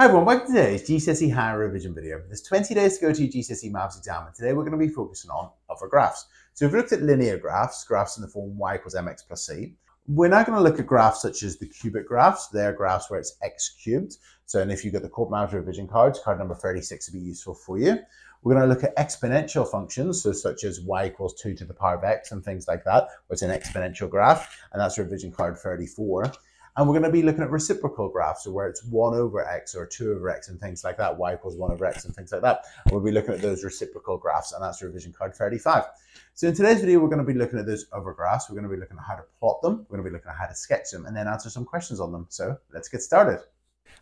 Hi everyone, welcome to today's GCSE Higher Revision video. There's 20 days to go to your GCSE Maths exam, and today we're going to be focusing on other graphs. So we've looked at linear graphs, graphs in the form y = mx + c. We're now going to look at graphs such as the cubic graphs. They're graphs where it's x cubed. So, and if you've got the Corbett Maths revision card, card number 36 will be useful for you. We're going to look at exponential functions, so such as y = 2⁵ and things like that, where it's an exponential graph, and that's revision card 34. And we're going to be looking at reciprocal graphs, so where it's 1/x or 2/x and things like that, y = 1/x and things like that. And we'll be looking at those reciprocal graphs, and that's revision card 35. So in today's video, we're going to be looking at those other graphs. We're going to be looking at how to plot them. We're going to be looking at how to sketch them and then answer some questions on them. So let's get started.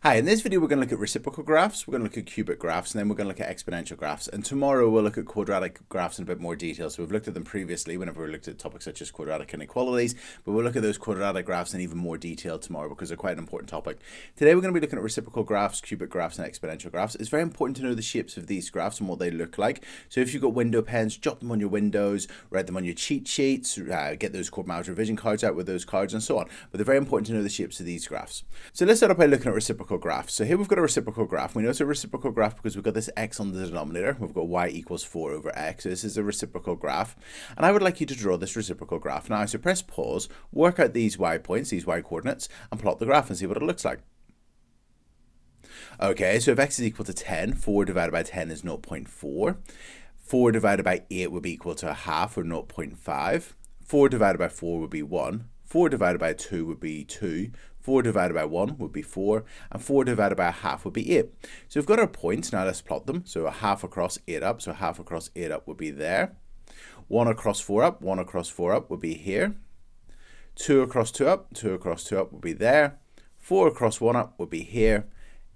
Hi, in this video we're going to look at reciprocal graphs, we're going to look at cubic graphs, and then we're going to look at exponential graphs, and tomorrow we'll look at quadratic graphs in a bit more detail. So we've looked at them previously whenever we looked at topics such as quadratic inequalities, but we'll look at those quadratic graphs in even more detail tomorrow because they're quite an important topic. Today we're going to be looking at reciprocal graphs, cubic graphs, and exponential graphs. It's very important to know the shapes of these graphs and what they look like. So if you've got window pens, jot them on your windows, write them on your cheat sheets, get those Corbett Maths revision cards out with those cards and so on. But they're very important to know the shapes of these graphs. So let's start off by looking at reciprocal graphs. So here we've got a reciprocal graph. We know it's a reciprocal graph because we've got this x on the denominator. We've got y = 4/x. So this is a reciprocal graph. And I would like you to draw this reciprocal graph now. So press pause, work out these y points, these y coordinates, and plot the graph and see what it looks like. Okay, so if x = 10, 4 / 10 is 0.4. 4 / 8 would be equal to 1/2 or 0.5. 4 / 4 would be 1. 4 / 2 would be 2. 4 / 1 would be 4, and 4 / 1/2 would be 8. So we've got our points, now let's plot them. So 1/2 across 8 up, so 1/2 across 8 up would be there. 1 across 4 up, 1 across 4 up would be here. 2 across 2 up, 2 across 2 up would be there. 4 across 1 up would be here.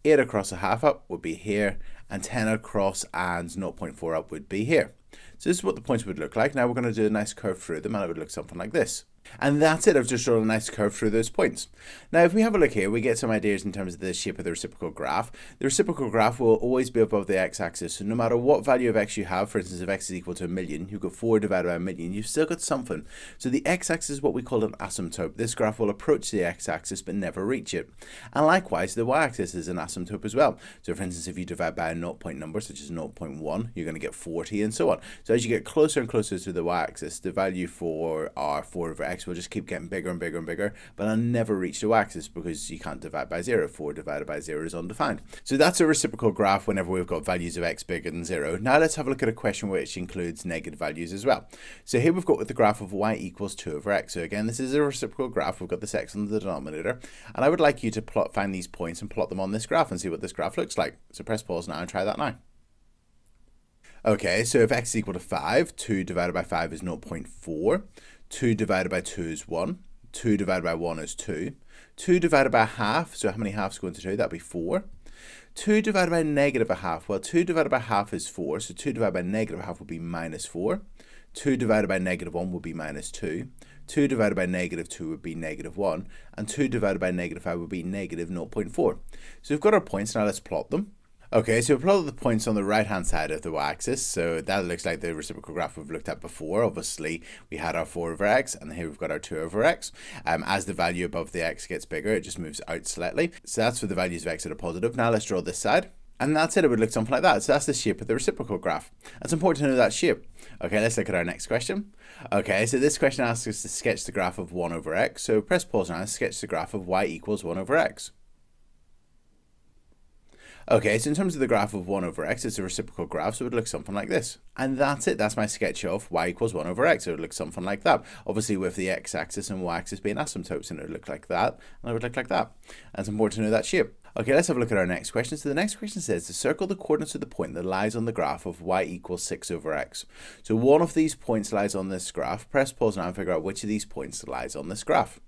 8 across 1/2 up would be here, and 10 across 0.4 up would be here. So this is what the points would look like. Now we're going to do a nice curve through them, and it would look something like this. And that's it, I've just drawn a nice curve through those points. Now if we have a look here, we get some ideas in terms of the shape of the reciprocal graph. The reciprocal graph will always be above the x-axis, so no matter what value of x you have, for instance if x = 1,000,000, you've got 4 / 1,000,000, you've still got something. So the x-axis is what we call an asymptote. This graph will approach the x-axis but never reach it. And likewise, the y-axis is an asymptote as well. So for instance, if you divide by a 0 point number, such as 0.1, you're going to get 40 and so on. So as you get closer and closer to the y-axis, the value for our 4/x will just keep getting bigger and bigger and bigger, but I'll never reach the y-axis because you can't divide by 0. 4 / 0 is undefined. So that's a reciprocal graph whenever we've got values of x bigger than 0. Now let's have a look at a question which includes negative values as well. So here we've got with the graph of y = 2/x. So again, this is a reciprocal graph. We've got this x on the denominator, and I would like you to find these points and plot them on this graph and see what this graph looks like. So press pause now and try that now. Okay, so if x = 5, 2 / 5 is 0.4. 2 / 2 is 1, 2 / 1 is 2, 2 / 1/2, so how many halves go into 2? That'd be 4. 2 / -1/2, well 2 / 1/2 is 4, so 2 / -1/2 would be -4. 2 / -1 would be -2. 2 / -2 would be -1, and 2 / -5 would be -0.4. So we've got our points, now let's plot them. Okay, so we've plotted the points on the right-hand side of the y-axis, so that looks like the reciprocal graph we've looked at before. Obviously, we had our 4/x, and here we've got our 2/x. As the value above the x gets bigger, it just moves out slightly. So that's for the values of x that are positive. Now let's draw this side. And that's it, it would look something like that. So that's the shape of the reciprocal graph. It's important to know that shape. Okay, let's look at our next question. Okay, so this question asks us to sketch the graph of 1/x. So press pause now and sketch the graph of y = 1/x. Okay, so in terms of the graph of 1/x, it's a reciprocal graph, so it would look something like this. And that's it, that's my sketch of y = 1/x, so it would look something like that. Obviously with the x-axis and y-axis being asymptotes, and it would look like that, and it would look like that. And it's important to know that shape. Okay, let's have a look at our next question. So the next question says to circle the coordinates of the point that lies on the graph of y = 6/x. So one of these points lies on this graph. Press pause now and figure out which of these points lies on this graph.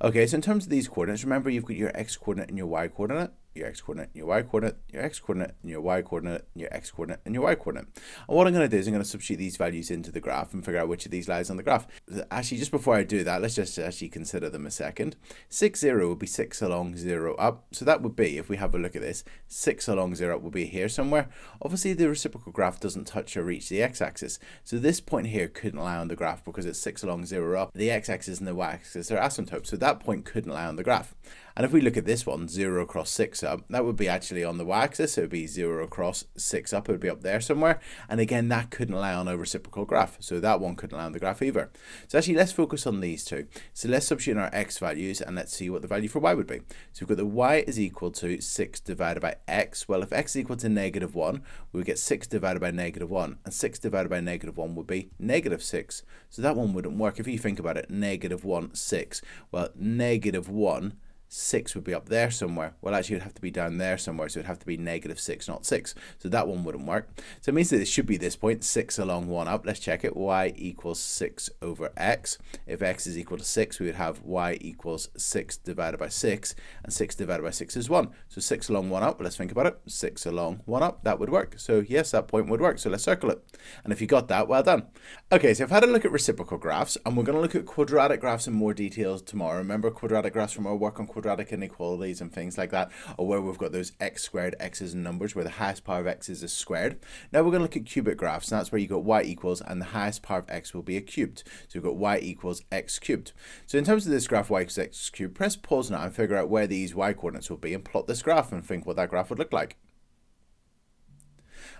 Okay, so in terms of these coordinates, remember you've got your x-coordinate and your y-coordinate. Your x-coordinate, your y-coordinate, your x-coordinate, and your y-coordinate, your x-coordinate, and your y-coordinate. And what I'm going to do is I'm going to substitute these values into the graph and figure out which of these lies on the graph. Actually, just before I do that, let's just actually consider them a second. 6, 0 would be 6 along 0 up. So that would be, if we have a look at this, 6 along 0 up would be here somewhere. Obviously, the reciprocal graph doesn't touch or reach the x-axis. So this point here couldn't lie on the graph because it's 6 along 0 up. The x-axis and the y-axis are asymptotes, so that point couldn't lie on the graph. And if we look at this one, 0 across 6 up, that would be actually on the y-axis. It would be 0 across 6 up. It would be up there somewhere. And again, that couldn't lie on a reciprocal graph. So that one couldn't lie on the graph either. So actually, let's focus on these two. So let's substitute in our x values and let's see what the value for y would be. So we've got the y is equal to 6 divided by x. Well, if x is equal to negative 1, we would get 6 divided by negative 1. And 6 divided by negative 1 would be negative 6. So that one wouldn't work. If you think about it, negative 1, 6. Well, negative 1, 6 would be up there somewhere. Well, actually, it would have to be down there somewhere. So it would have to be negative 6, not 6. So that one wouldn't work. So it means that it should be this point, 6 along 1 up. Let's check it. Y equals 6 over x. If x is equal to 6, we would have y equals 6 divided by 6. And 6 divided by 6 is 1. So 6 along 1 up. Let's think about it. 6 along 1 up. That would work. So yes, that point would work. So let's circle it. And if you got that, well done. Okay, so I've had a look at reciprocal graphs. And we're going to look at quadratic graphs in more detail tomorrow. Remember quadratic graphs from our work on quadratic inequalities and things like that, or where we've got those x squared x's and numbers where the highest power of x's is squared. Now we're going to look at cubic graphs, and that's where you got y equals and the highest power of x will be a cubed. So we've got y equals x cubed. So in terms of this graph y equals x cubed, press pause now and figure out where these y coordinates will be and plot this graph and think what that graph would look like.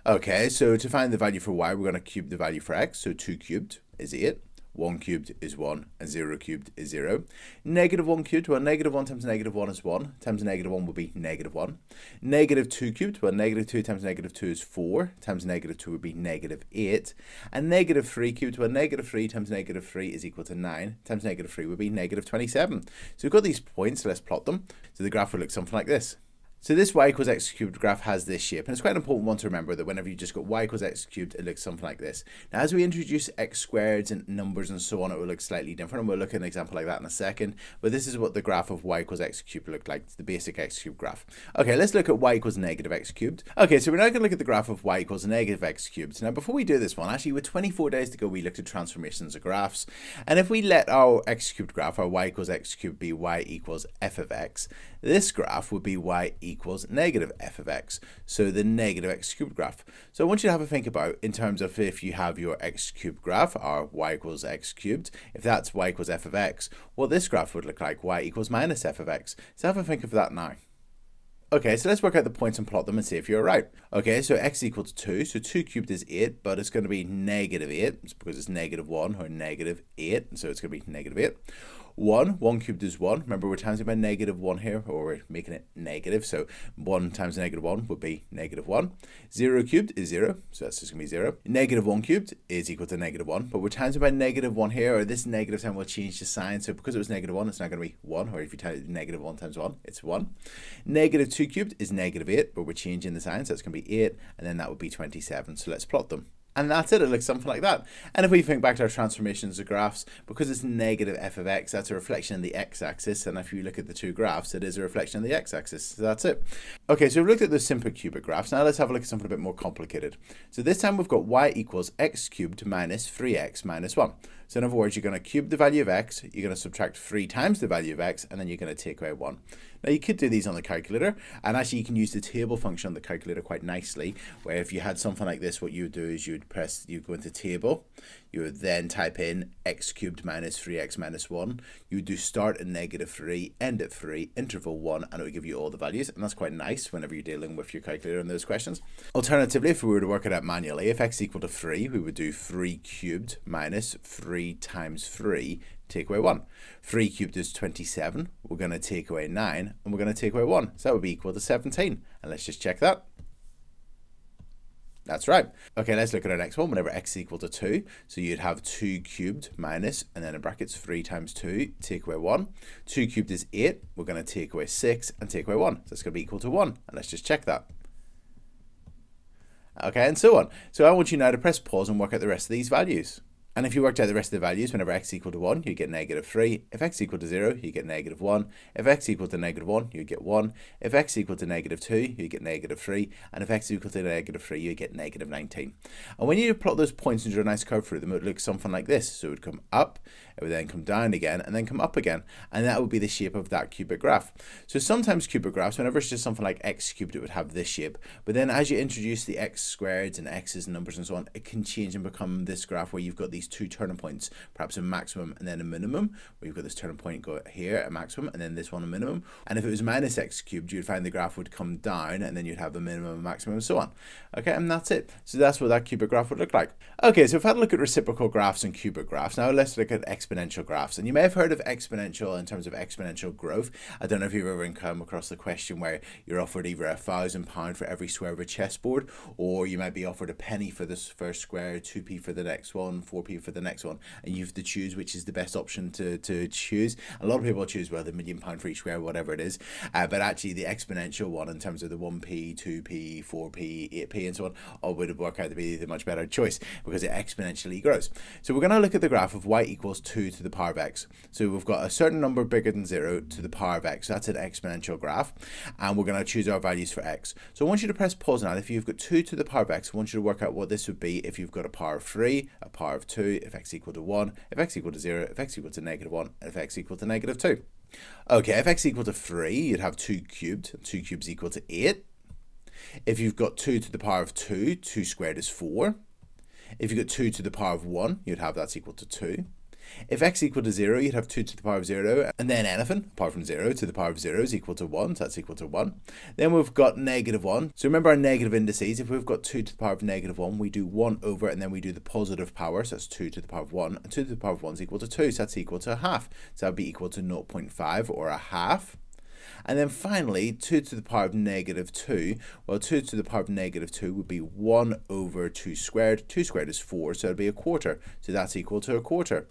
Okay, so to find the value for y, we're going to cube the value for x. So 2 cubed is 8. 1 cubed is 1, and 0 cubed is 0. Negative 1 cubed, well, negative 1 times negative 1 is 1, times negative 1 will be negative 1. Negative 2 cubed, well, negative 2 times negative 2 is 4, times negative 2 would be negative 8. And negative 3 cubed, well, negative 3 times negative 3 is equal to 9, times negative 3 would be negative 27. So we've got these points, let's plot them. So the graph would look something like this. So this y equals x cubed graph has this shape, and it's quite an important one to remember that whenever you just got y equals x cubed, it looks something like this. Now, as we introduce x squareds and numbers and so on, it will look slightly different, and we'll look at an example like that in a second, but this is what the graph of y equals x cubed looked like, the basic x cubed graph. Okay, let's look at y equals negative x cubed. Okay, so we're now going to look at the graph of y equals negative x cubed. Now, before we do this one, actually, with 24 days to go, we looked at transformations of graphs, and if we let our x cubed graph, our y equals x cubed, be y equals f of x, this graph would be y equals negative f of x, so the negative x cubed graph. So I want you to have a think about in terms of if you have your x cubed graph, our y equals x cubed, if that's y equals f of x, well, this graph would look like y equals minus f of x. So have a think of that now. Okay, so let's work out the points and plot them and see if you're right. Okay, so x is equal to 2, so 2 cubed is 8, but it's going to be negative 8 because it's negative 1 or negative 8, so it's going to be negative 8. 1 cubed is 1. Remember, we're times it by negative 1 here, or we're making it negative, so 1 times negative 1 would be negative 1. 0 cubed is 0, so that's just going to be 0. Negative 1 cubed is equal to negative 1, but we're times it by negative 1 here, or this negative sign will change the sign, so because it was negative 1, it's now going to be 1, or if you times negative 1 times 1, it's 1. Negative 2 cubed is negative 8, but we're changing the sign, so it's going to be 8, and then that would be 27, so let's plot them. And that's it, it looks something like that. And if we think back to our transformations of graphs, because it's negative f of x, that's a reflection in the x-axis, and if you look at the two graphs, it is a reflection in the x-axis, so that's it. Okay, so we've looked at those simple cubic graphs, now let's have a look at something a bit more complicated. So this time we've got y equals x cubed minus 3x minus 1. So in other words, you're going to cube the value of x, you're going to subtract 3 times the value of x, and then you're going to take away 1. Now, you could do these on the calculator, and actually you can use the table function on the calculator quite nicely, where if you had something like this, what you would do is you go into table, you would then type in x cubed minus 3x minus 1, you would do start at negative 3, end at 3, interval 1, and it would give you all the values, and that's quite nice whenever you're dealing with your calculator on those questions. Alternatively, if we were to work it out manually, if x is equal to 3, we would do 3 cubed minus 3 times 3, take away 1. 3 cubed is 27, we're going to take away 9, and we're going to take away 1, so that would be equal to 17, and let's just check that. That's right. Okay, let's look at our next one. Whenever x is equal to 2, so you'd have 2 cubed minus, and then in brackets 3 times 2, take away 1. 2 cubed is 8, we're going to take away 6 and take away 1, so that's going to be equal to 1, and let's just check that. Okay, and so on. So I want you now to press pause and work out the rest of these values. And if you worked out the rest of the values, whenever x is equal to 1, you get negative 3. If x is equal to 0, you get negative 1. If x is equal to negative 1, you get 1. If x is equal to negative 2, you get negative 3. And if x is equal to negative 3, you get negative 19. And when you plot those points and draw a nice curve through them, it would look something like this. So it would come up, it would then come down again, and then come up again. And that would be the shape of that cubic graph. So sometimes cubic graphs, whenever it's just something like x cubed, it would have this shape. But then as you introduce the x squareds and x's and numbers and so on, it can change and become this graph where you've got these two turning points, perhaps a maximum and then a minimum, where you've got this turning point go here, a maximum, and then this one a minimum. And if it was minus x cubed, you'd find the graph would come down, and then you'd have a minimum, a maximum, and so on. Okay, and that's it. So that's what that cubic graph would look like. Okay, so if I had a look at reciprocal graphs and cubic graphs, now let's look at exponential graphs. And you may have heard of exponential in terms of exponential growth. I don't know if you've ever come across the question where you're offered either £1,000 for every square of a chessboard, or you might be offered a penny for this first square, 2p for the next one, 4p for the next one, and you have to choose which is the best option to choose. A lot of people choose, well, the £1,000,000 for each square, whatever it is, but actually the exponential one in terms of the 1p, 2p, 4p, 8p and so on, all would work out to be the much better choice because it exponentially grows. So we're going to look at the graph of y equals 2 to the power of x. So we've got a certain number bigger than 0 to the power of x. That's an exponential graph, and we're going to choose our values for x. So I want you to press pause now. If you've got 2 to the power of x, I want you to work out what this would be if you've got a power of 3, a power of 2, if x equal to 1, if x equal to 0, if x equal to negative 1, and if x equal to negative 2. Okay, if x equal to 3, you'd have 2 cubed. 2 cubes equal to 8. If you've got 2 to the power of 2, 2 squared is 4. If you've got 2 to the power of 1, you'd have that's equal to 2. If x equal to 0, you'd have 2 to the power of 0, and then anything apart from 0 to the power of 0 is equal to 1, so that's equal to 1. Then we've got negative 1. So remember our negative indices, if we've got 2 to the power of negative 1, we do 1 over, and then we do the positive power, so that's 2 to the power of 1, and 2 to the power of 1 is equal to 2, so that's equal to a half. So that would be equal to 0.5 or a half. And then finally, 2 to the power of negative 2, well, 2 to the power of negative 2 would be 1 over 2 squared. 2 squared is 4, so it would be a quarter, so that's equal to a quarter.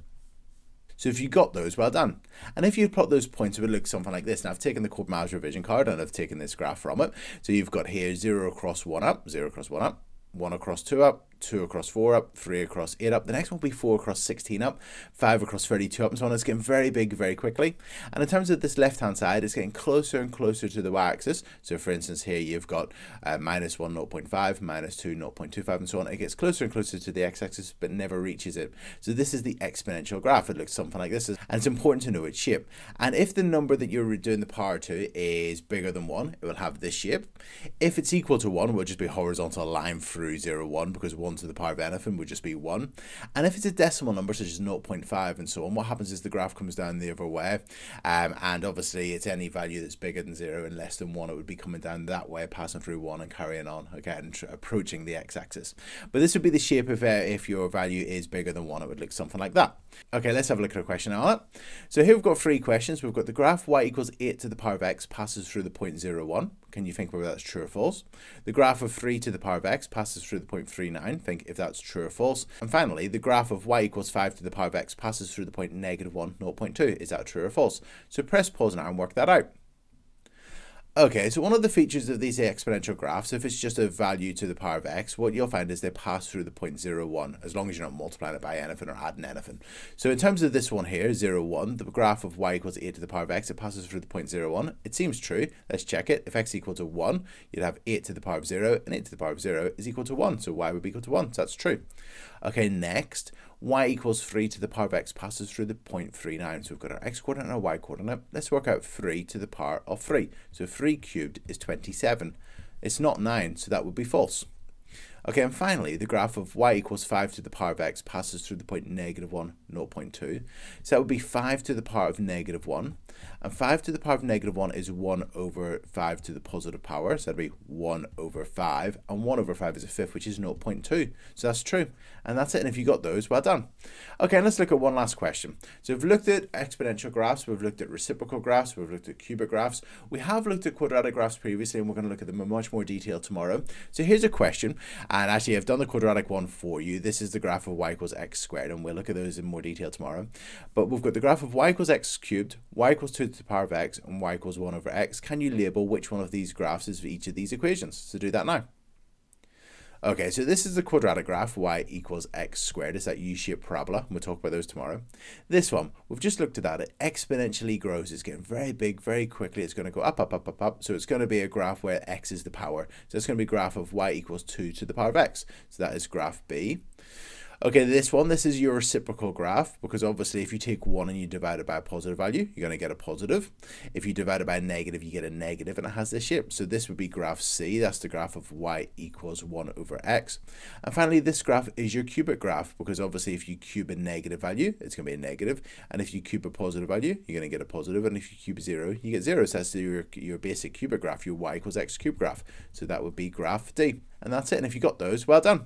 So if you got those, well done. And if you plot those points, it would look something like this. Now I've taken the Corbett Maths revision card and I've taken this graph from it. So you've got here 0 across 1 up, 0 across 1 up, 1 across 2 up, 2 across 4 up, 3 across 8 up. The next one will be 4 across 16 up, 5 across 32 up and so on. It's getting very big very quickly. And in terms of this left-hand side, it's getting closer and closer to the y-axis. So for instance, here you've got minus 1, 0.5, minus 2, 0.25 and so on. It gets closer and closer to the x-axis but never reaches it. So this is the exponential graph. It looks something like this. And it's important to know its shape. And if the number that you're doing the power to is bigger than 1, it will have this shape. If it's equal to 1, it will just be horizontal line through 0, 1 because 1 to the power of anything would just be 1. And if it's a decimal number such as 0.5 and so on, what happens is the graph comes down the other way, and obviously it's any value that's bigger than 0 and less than 1, it would be coming down that way, passing through 1 and carrying on, okay, and approaching the x-axis. But this would be the shape if your value is bigger than 1, it would look something like that. Okay, let's have a look at a question on it. So here we've got 3 questions. We've got the graph y equals 8 to the power of x passes through the point 0.01. Can you think whether that's true or false? The graph of 3 to the power of x passes through the point 0.39. Think if that's true or false. And finally, the graph of y equals 5 to the power of x passes through the point -1, 0.2. Is that true or false? So press pause now and work that out. Okay, so one of the features of these exponential graphs, if it's just a value to the power of x, what you'll find is they pass through the point 0.01, as long as you're not multiplying it by anything or adding anything. So in terms of this one here, 0.1, the graph of y equals 8 to the power of x, it passes through the point 0.01. It seems true. Let's check it. If x equal to 1, you'd have 8 to the power of 0, and 8 to the power of 0 is equal to 1, so y would be equal to 1, so that's true. Okay, next, y equals 3 to the power of x passes through the point 0.39. So we've got our x-coordinate and our y-coordinate. Let's work out 3 to the power of 3. So 3 cubed is 27. It's not 9, so that would be false. Okay, and finally, the graph of y equals 5 to the power of x passes through the point -1, 0.2. So that would be 5 to the power of -1. And 5 to the power of -1 is 1 over 5 to the positive power. So that would be 1 over 5. And 1 over 5 is a fifth, which is 0.2. So that's true. And that's it. And if you got those, well done. Okay, and let's look at one last question. So we've looked at exponential graphs. We've looked at reciprocal graphs. We've looked at cubic graphs. We have looked at quadratic graphs previously, and we're going to look at them in much more detail tomorrow. So here's a question. And actually, I've done the quadratic one for you. This is the graph of y equals x squared, and we'll look at those in more detail tomorrow. But we've got the graph of y equals x cubed, y equals 2 to the power of x, and y equals 1 over x. Can you label which one of these graphs is for each of these equations? So do that now. Okay, so this is the quadratic graph, y equals x squared. It's that U-shaped parabola, and we'll talk about those tomorrow. This one, we've just looked at that. It exponentially grows. It's getting very big, very quickly. It's going to go up, up, up, up, up. So it's going to be a graph where x is the power. So it's going to be a graph of y equals 2 to the power of x. So that is graph B. Okay, this is your reciprocal graph, because obviously if you take one and you divide it by a positive value, you're going to get a positive. If you divide it by a negative, you get a negative, and it has this shape. So this would be graph C. That's the graph of y equals 1 over x. And finally, this graph is your cubic graph, because obviously if you cube a negative value, it's going to be a negative. And if you cube a positive value, you're going to get a positive. And if you cube 0, you get 0. So that's your basic cubic graph, your y equals x cubed graph. So that would be graph D. And that's it. And if you got those, well done.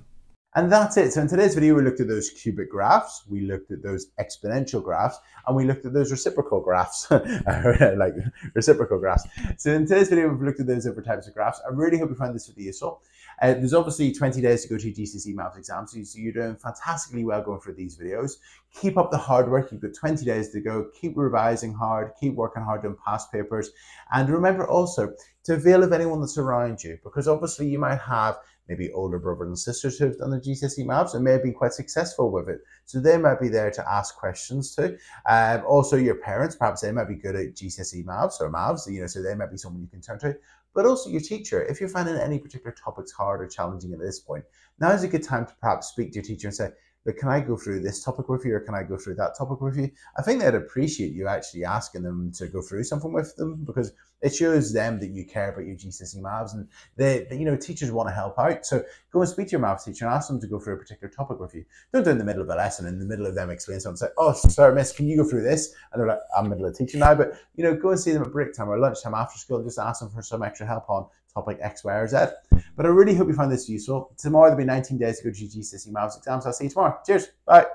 And that's it. So in today's video, we looked at those cubic graphs, we looked at those exponential graphs, and we looked at those reciprocal graphs, like reciprocal graphs. So in today's video, we've looked at those different types of graphs. I really hope you found this video useful. There's obviously 20 days to go to your GCSE maths exam, so you're doing fantastically well going through these videos. Keep up the hard work. You've got 20 days to go. Keep revising hard, keep working hard on past papers. And remember also to avail of anyone that's around you, because obviously you might have maybe older brothers and sisters who've done their GCSE maths and may have been quite successful with it. So they might be there to ask questions too. Also your parents, perhaps they might be good at GCSE maths or maths, you know, so they might be someone you can turn to. But also your teacher, if you're finding any particular topics hard or challenging at this point, now is a good time to perhaps speak to your teacher and say, look, can I go through this topic with you, or can I go through that topic with you? I think they'd appreciate you actually asking them to go through something with them, because it shows them that you care about your GCSE maths, and they you know, teachers want to help out. So go and speak to your maths teacher and ask them to go through a particular topic with you. Don't do it in the middle of a lesson, in the middle of them explaining something, say, oh, sorry, miss, can you go through this? And they're like, I'm middle of teaching now, but you know, go and see them at break time or lunchtime after school and just ask them for some extra help on topic X, Y, or Z. But I really hope you found this useful. Tomorrow there'll be 19 days to go to your GCSE maths exam, so I'll see you tomorrow. Cheers, bye.